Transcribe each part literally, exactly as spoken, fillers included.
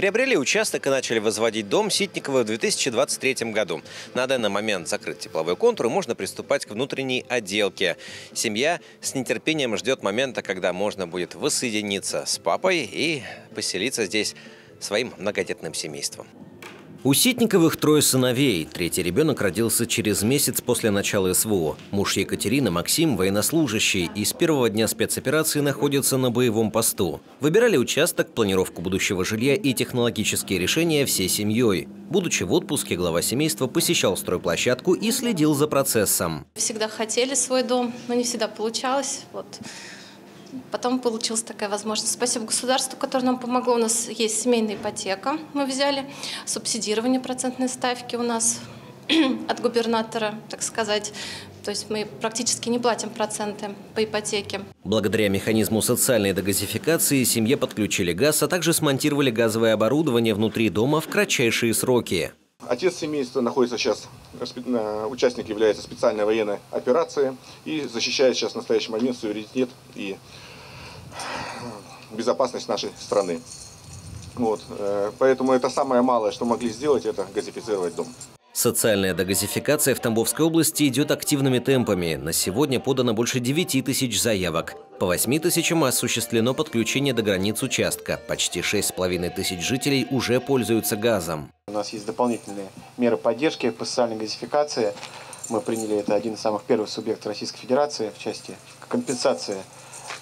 Приобрели участок и начали возводить дом Ситникова в две тысячи двадцать третьем году. На данный момент закрыт тепловой контур, и можно приступать к внутренней отделке. Семья с нетерпением ждет момента, когда можно будет воссоединиться с папой и поселиться здесь своим многодетным семейством. У Ситниковых трое сыновей. Третий ребенок родился через месяц после начала СВО. Муж Екатерины, Максим, военнослужащий, и с первого дня спецоперации находится на боевом посту. Выбирали участок, планировку будущего жилья и технологические решения всей семьей. Будучи в отпуске, глава семейства посещал стройплощадку и следил за процессом. Всегда хотели свой дом, но не всегда получалось. Вот. Потом получилась такая возможность. Спасибо государству, которое нам помогло. У нас есть семейная ипотека, мы взяли, субсидирование процентной ставки у нас от губернатора, так сказать. То есть мы практически не платим проценты по ипотеке. Благодаря механизму социальной догазификации семье подключили газ, а также смонтировали газовое оборудование внутри дома в кратчайшие сроки. Отец семейства находится сейчас, участник является специальной военной операции и защищает сейчас в настоящий момент суверенитет и безопасность нашей страны. Вот. Поэтому это самое малое, что могли сделать, это газифицировать дом. Социальная догазификация в Тамбовской области идет активными темпами. На сегодня подано больше девяти тысяч заявок. По восьми тысячам осуществлено подключение до границ участка. Почти шесть с половиной тысяч жителей уже пользуются газом. У нас есть дополнительные меры поддержки по социальной газификации. Мы приняли, это один из самых первых субъектов Российской Федерации в части компенсации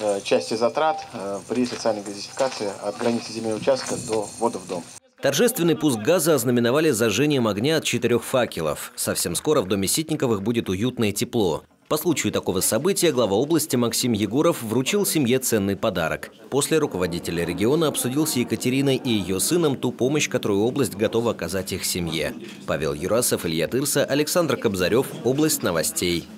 э, части затрат э, при социальной газификации от границы земельного участка до ввода в дом. Торжественный пуск газа ознаменовали зажжением огня от четырех факелов. Совсем скоро в доме Ситниковых будет уютно и тепло. По случаю такого события глава области Максим Егоров вручил семье ценный подарок. После руководителя региона обсудил с Екатериной и ее сыном ту помощь, которую область готова оказать их семье. Павел Юрасов, Илья Тырса, Александр Кобзарев. Область новостей.